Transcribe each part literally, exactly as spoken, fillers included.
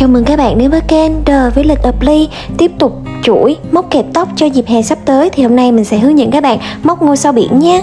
Chào mừng các bạn đến với kênh The Village of Lee. Tiếp tục chuỗi móc kẹp tóc cho dịp hè sắp tới thì hôm nay mình sẽ hướng dẫn các bạn móc ngôi sao biển nha.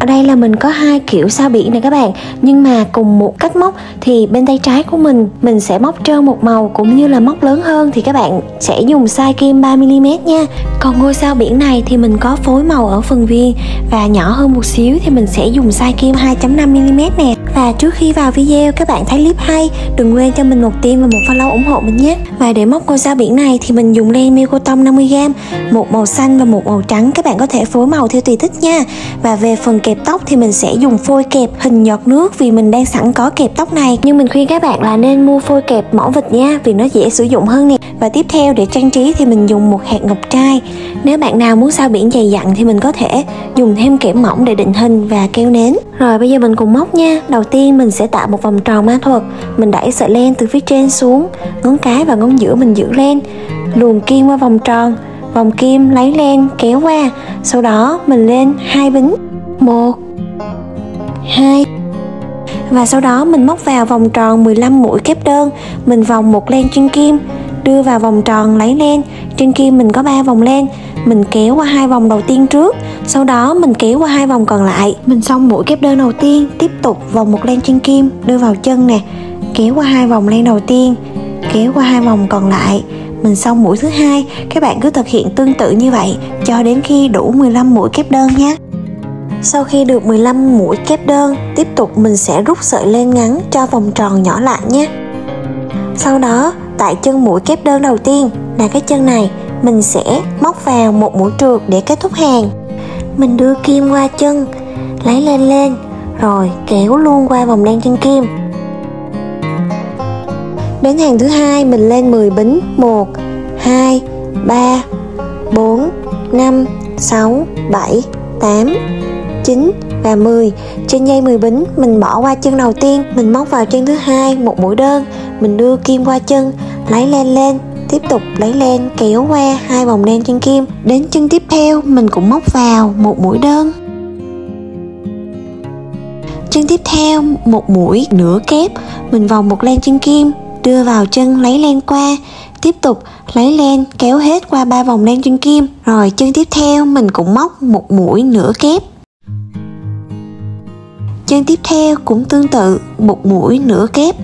Ở đây là mình có hai kiểu sao biển này các bạn, nhưng mà cùng một cách móc thì bên tay trái của mình mình sẽ móc trơn một màu, cũng như là móc lớn hơn thì các bạn sẽ dùng size kim ba mi li mét nha. Còn ngôi sao biển này thì mình có phối màu ở phần viên, và nhỏ hơn một xíu thì mình sẽ dùng size kim hai chấm năm mi li mét nè. Và trước khi vào video, các bạn thấy clip hay đừng quên cho mình một tim và một follow ủng hộ mình nhé. Và để móc ngôi sao biển này thì mình dùng len miêu cotton năm mươi gam, một màu xanh và một màu trắng, các bạn có thể phối màu theo tùy thích nha. Và về phần kẹp tóc thì mình sẽ dùng phôi kẹp hình giọt nước, vì mình đang sẵn có kẹp tóc này, nhưng mình khuyên các bạn là nên mua phôi kẹp mỏ vịt nha, vì nó dễ sử dụng hơn nè. Và tiếp theo để trang trí thì mình dùng một hạt ngọc trai. Nếu bạn nào muốn sao biển dày dặn thì mình có thể dùng thêm kẽm mỏng để định hình và keo nến. Rồi bây giờ mình cùng móc nha. Đầu tiên mình sẽ tạo một vòng tròn ma thuật. Mình đẩy sợi len từ phía trên xuống, ngón cái và ngón giữa mình giữ len, luồn kim qua vòng tròn, vòng kim lấy len kéo qua. Sau đó mình lên hai bính, một, hai. Và sau đó mình móc vào vòng tròn mười lăm mũi kép đơn. Mình vòng một len trên kim, đưa vào vòng tròn lấy len. Trên kim mình có ba vòng len, mình kéo qua hai vòng đầu tiên trước, sau đó mình kéo qua hai vòng còn lại. Mình xong mũi kép đơn đầu tiên, tiếp tục vòng một len trên kim, đưa vào chân nè, kéo qua hai vòng len đầu tiên, kéo qua hai vòng còn lại. Mình xong mũi thứ hai. Các bạn cứ thực hiện tương tự như vậy cho đến khi đủ mười lăm mũi kép đơn nhé. Sau khi được mười lăm mũi kép đơn, tiếp tục mình sẽ rút sợi len ngắn cho vòng tròn nhỏ lại nhé. Sau đó tại chân mũi kép đơn đầu tiên là cái chân này, mình sẽ móc vào một mũi trượt để kết thúc hàng. Mình đưa kim qua chân, lấy len lên, rồi kéo luôn qua vòng len trên kim. Đến hàng thứ hai mình lên mười bính, một, hai, ba, bốn, năm, sáu, bảy, tám, chín và mười. Trên dây mười bính mình bỏ qua chân đầu tiên, mình móc vào chân thứ hai một mũi đơn, mình đưa kim qua chân, lấy len lên, tiếp tục lấy len kéo qua hai vòng len trên kim. Đến chân tiếp theo mình cũng móc vào một mũi đơn, chân tiếp theo một mũi nửa kép, mình vòng một len trên kim, đưa vào chân lấy len qua, tiếp tục lấy len kéo hết qua ba vòng len trên kim. Rồi chân tiếp theo mình cũng móc một mũi nửa kép, chân tiếp theo cũng tương tự một mũi nửa kép,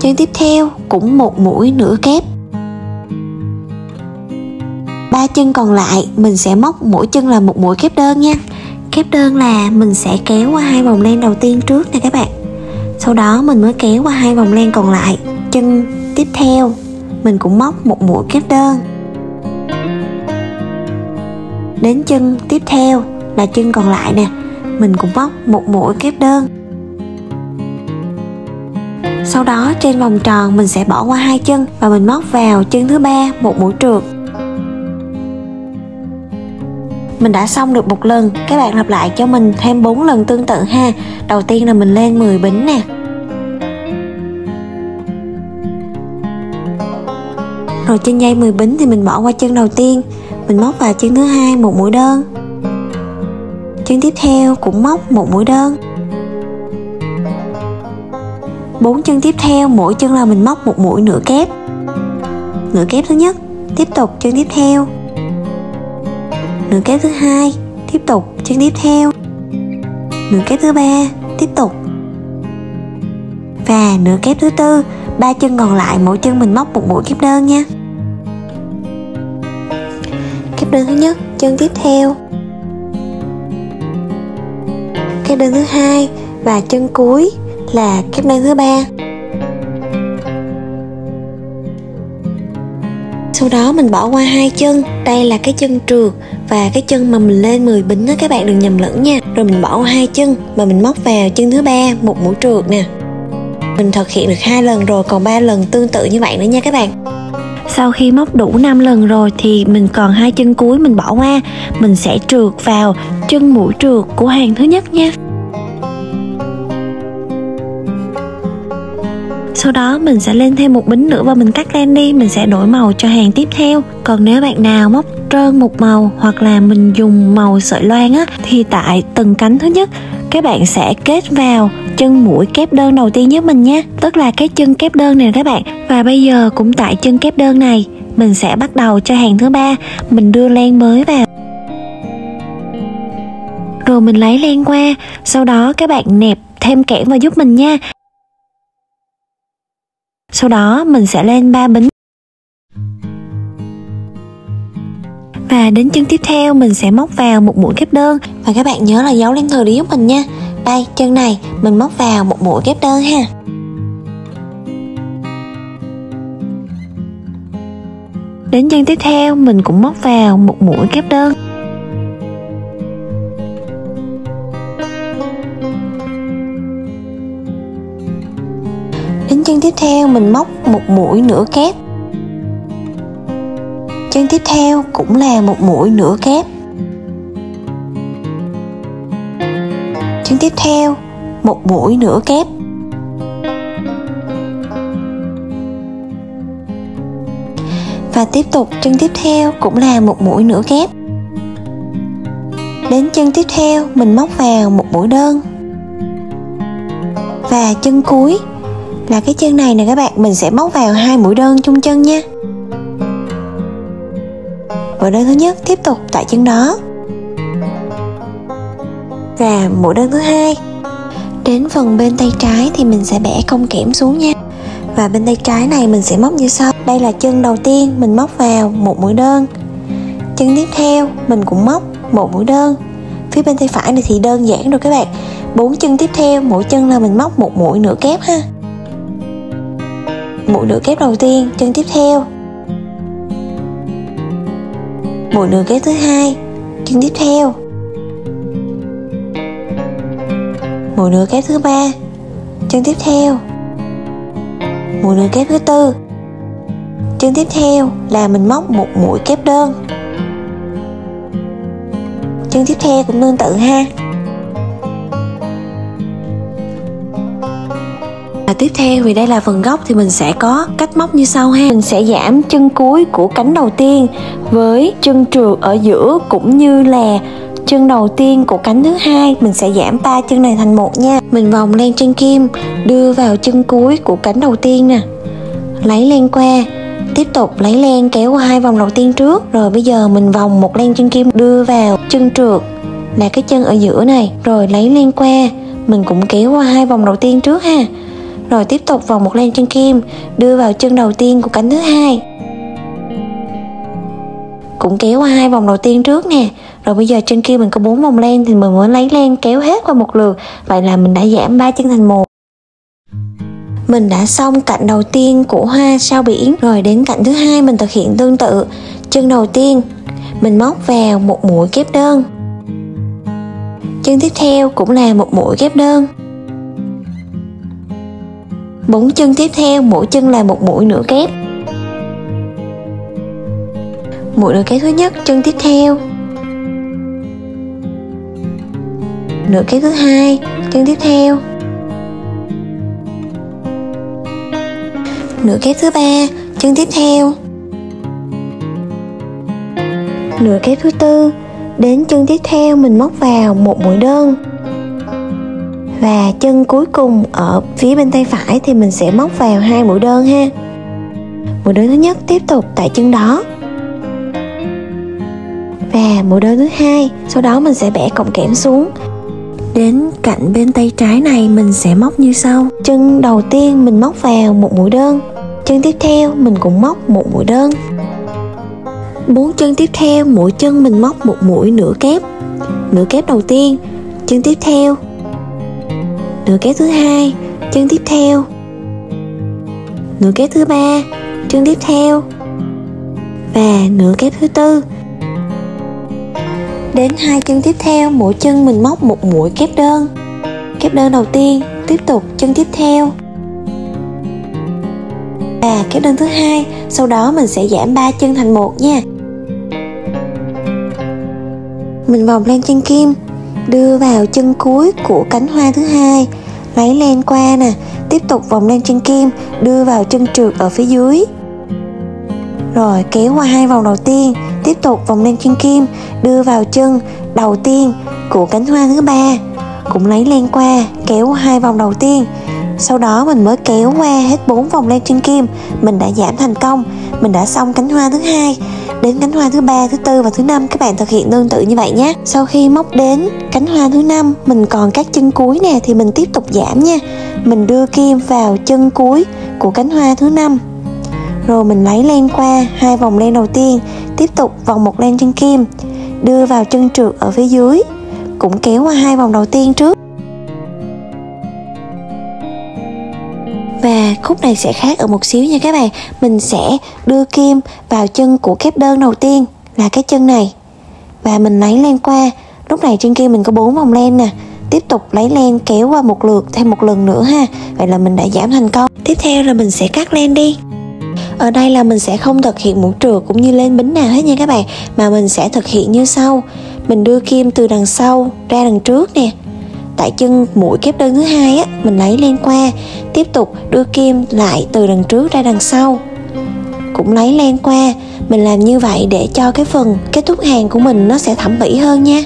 chân tiếp theo cũng một mũi nửa kép. Ba chân còn lại mình sẽ móc mỗi chân là một mũi kép đơn nha. Kép đơn là mình sẽ kéo qua hai vòng len đầu tiên trước nè các bạn, sau đó mình mới kéo qua hai vòng len còn lại. Chân tiếp theo mình cũng móc một mũi kép đơn. Đến chân tiếp theo là chân còn lại nè, mình cũng móc một mũi kép đơn. Sau đó trên vòng tròn mình sẽ bỏ qua hai chân, và mình móc vào chân thứ ba một mũi trượt. Mình đã xong được một lần, các bạn lặp lại cho mình thêm bốn lần tương tự ha. Đầu tiên là mình lên mười bính nè, rồi trên dây mười bính thì mình bỏ qua chân đầu tiên, mình móc vào chân thứ hai một mũi đơn, chân tiếp theo cũng móc một mũi đơn. Bốn chân tiếp theo mỗi chân là mình móc một mũi nửa kép, nửa kép thứ nhất, tiếp tục chân tiếp theo, nửa kép thứ hai, tiếp tục chân tiếp theo, nửa kép thứ ba, tiếp tục, và nửa kép thứ tư. Ba chân còn lại mỗi chân mình móc một mũi kép đơn nha. Kép đơn thứ nhất, chân tiếp theo, kép đơn thứ hai, và chân cuối là kép đơn thứ ba. Sau đó mình bỏ qua hai chân, đây là cái chân trượt và cái chân mà mình lên mười bính đó, các bạn đừng nhầm lẫn nha. Rồi mình bỏ qua hai chân và mình móc vào chân thứ ba một mũi trượt nè. Mình thực hiện được hai lần rồi, còn ba lần tương tự như vậy nữa nha các bạn. Sau khi móc đủ năm lần rồi thì mình còn hai chân cuối mình bỏ qua, mình sẽ trượt vào chân mũi trượt của hàng thứ nhất nha. Sau đó mình sẽ lên thêm một bính nữa và mình cắt len đi, mình sẽ đổi màu cho hàng tiếp theo. Còn nếu bạn nào móc trơn một màu hoặc là mình dùng màu sợi loan á, thì tại từng cánh thứ nhất các bạn sẽ kết vào chân mũi kép đơn đầu tiên giúp mình nhé, tức là cái chân kép đơn này các bạn. Và bây giờ cũng tại chân kép đơn này, mình sẽ bắt đầu cho hàng thứ ba, mình đưa len mới vào. Rồi mình lấy len qua, sau đó các bạn nẹp thêm kẽm vào giúp mình nha. Sau đó mình sẽ lên ba bính. Và đến chân tiếp theo mình sẽ móc vào một mũi kép đơn, và các bạn nhớ là giấu len thừa đi giúp mình nha. Đây, chân này mình móc vào một mũi kép đơn ha. Đến chân tiếp theo mình cũng móc vào một mũi kép đơn. Đến chân tiếp theo mình móc một mũi nửa kép. Chân tiếp theo cũng là một mũi nửa kép. Chân tiếp theo một mũi nửa kép. Và tiếp tục chân tiếp theo cũng là một mũi nửa kép. Đến chân tiếp theo mình móc vào một mũi đơn. Và chân cuối là cái chân này nè các bạn, mình sẽ móc vào hai mũi đơn chung chân nha. Mũi đơn thứ nhất tiếp tục tại chân đó, và mũi đơn thứ hai. Đến phần bên tay trái thì mình sẽ bẻ cong kẽm xuống nha. Và bên tay trái này mình sẽ móc như sau. Đây là chân đầu tiên mình móc vào một mũi đơn. Chân tiếp theo mình cũng móc một mũi đơn. Phía bên tay phải này thì đơn giản rồi các bạn. Bốn chân tiếp theo mỗi chân là mình móc một mũi nửa kép ha. Mũi nửa kép đầu tiên, chân tiếp theo. Mũi nửa kép thứ hai, chân tiếp theo. Mũi nửa kép thứ ba, chân tiếp theo. Mũi nửa kép thứ tư, chân tiếp theo là mình móc một mũi kép đơn. Chân tiếp theo cũng tương tự ha. Và tiếp theo vì đây là phần góc thì mình sẽ có cách móc như sau ha. Mình sẽ giảm chân cuối của cánh đầu tiên với chân trượt ở giữa, cũng như là chân đầu tiên của cánh thứ hai. Mình sẽ giảm ba chân này thành một nha. Mình vòng len trên kim đưa vào chân cuối của cánh đầu tiên nè, lấy len qua, tiếp tục lấy len kéo qua hai vòng đầu tiên trước. Rồi bây giờ mình vòng một len trên kim đưa vào chân trượt là cái chân ở giữa này, rồi lấy len qua, mình cũng kéo qua hai vòng đầu tiên trước ha. Rồi tiếp tục vòng một len trên kim đưa vào chân đầu tiên của cánh thứ hai, cũng kéo qua hai vòng đầu tiên trước nè. Rồi bây giờ trên kia mình có bốn vòng len thì mình mới lấy len kéo hết qua một lượt. Vậy là mình đã giảm ba chân thành một. Mình đã xong cạnh đầu tiên của hoa sao biển. Rồi đến cạnh thứ hai mình thực hiện tương tự. Chân đầu tiên mình móc vào một mũi kép đơn. Chân tiếp theo cũng là một mũi kép đơn. Bốn chân tiếp theo mỗi chân là một mũi nửa kép. Mũi nửa kép thứ nhất, chân tiếp theo. Nửa kép thứ hai, chân tiếp theo. Nửa kép thứ ba, chân tiếp theo. Nửa kép thứ tư. Đến chân tiếp theo mình móc vào một mũi đơn. Và chân cuối cùng ở phía bên tay phải thì mình sẽ móc vào hai mũi đơn ha. Mũi đơn thứ nhất tiếp tục tại chân đó, và mũi đơn thứ hai. Sau đó mình sẽ bẻ cọng kẽm xuống. Đến cạnh bên tay trái này mình sẽ móc như sau. Chân đầu tiên mình móc vào một mũi đơn. Chân tiếp theo mình cũng móc một mũi đơn. Bốn chân tiếp theo mỗi chân mình móc một mũi nửa kép. Nửa kép đầu tiên, chân tiếp theo. Nửa kép thứ hai, chân tiếp theo. Nửa kép thứ ba, chân tiếp theo. Và nửa kép thứ tư. Đến hai chân tiếp theo mỗi chân mình móc một mũi kép đơn. Kép đơn đầu tiên, tiếp tục chân tiếp theo và kép đơn thứ hai. Sau đó mình sẽ giảm ba chân thành một nha. Mình vòng len trên kim đưa vào chân cuối của cánh hoa thứ hai, lấy len qua nè, tiếp tục vòng len trên kim đưa vào chân trượt ở phía dưới, rồi kéo qua hai vòng đầu tiên. Tiếp tục vòng len trên kim đưa vào chân đầu tiên của cánh hoa thứ ba, cũng lấy len qua kéo hai vòng đầu tiên, sau đó mình mới kéo qua hết bốn vòng len trên kim, mình đã giảm thành công, mình đã xong cánh hoa thứ hai. Đến cánh hoa thứ ba, thứ tư và thứ năm các bạn thực hiện tương tự như vậy nhé. Sau khi móc đến cánh hoa thứ năm, mình còn các chân cuối nè thì mình tiếp tục giảm nha. Mình đưa kim vào chân cuối của cánh hoa thứ năm, rồi mình lấy len qua hai vòng len đầu tiên, tiếp tục vòng một len trên kim, đưa vào chân trượt ở phía dưới, cũng kéo qua hai vòng đầu tiên trước. Và khúc này sẽ khác ở một xíu nha các bạn. Mình sẽ đưa kim vào chân của kép đơn đầu tiên là cái chân này, và mình lấy len qua. Lúc này trên kia mình có bốn vòng len nè, tiếp tục lấy len kéo qua một lượt thêm một lần nữa ha. Vậy là mình đã giảm thành công. Tiếp theo là mình sẽ cắt len đi. Ở đây là mình sẽ không thực hiện mũ trượt cũng như lên bính nào hết nha các bạn, mà mình sẽ thực hiện như sau. Mình đưa kim từ đằng sau ra đằng trước nè, tại chân mũi kép đơn thứ hai á, mình lấy len qua, tiếp tục đưa kim lại từ đằng trước ra đằng sau, cũng lấy len qua. Mình làm như vậy để cho cái phần kết thúc hàng của mình nó sẽ thẩm mỹ hơn nha.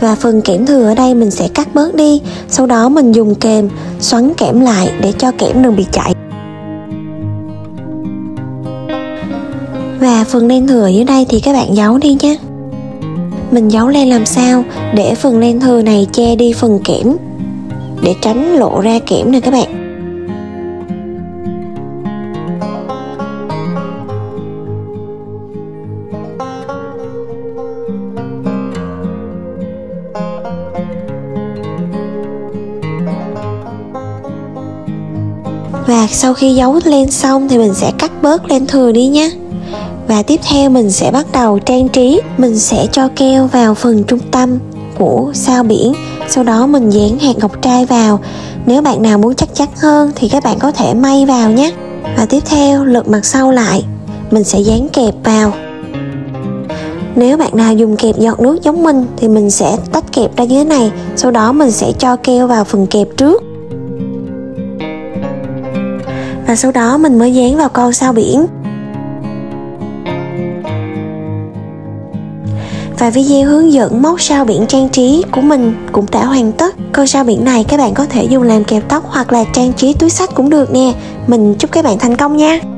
Và phần kẽm thừa ở đây mình sẽ cắt bớt đi, sau đó mình dùng kềm xoắn kẽm lại để cho kẽm đừng bị chảy. Và phần len thừa dưới đây thì các bạn giấu đi nhé. Mình giấu len làm sao để phần len thừa này che đi phần kẽm, để tránh lộ ra kẽm nè các bạn. Và sau khi giấu len xong thì mình sẽ cắt bớt len thừa đi nhé. Và tiếp theo mình sẽ bắt đầu trang trí. Mình sẽ cho keo vào phần trung tâm của sao biển, sau đó mình dán hạt ngọc trai vào. Nếu bạn nào muốn chắc chắn hơn thì các bạn có thể may vào nhé. Và tiếp theo lật mặt sau lại, mình sẽ dán kẹp vào. Nếu bạn nào dùng kẹp giọt nước giống mình thì mình sẽ tách kẹp ra dưới này, sau đó mình sẽ cho keo vào phần kẹp trước, và sau đó mình mới dán vào con sao biển. Và video hướng dẫn móc sao biển trang trí của mình cũng đã hoàn tất. Con sao biển này các bạn có thể dùng làm kẹp tóc hoặc là trang trí túi xách cũng được nè. Mình chúc các bạn thành công nha.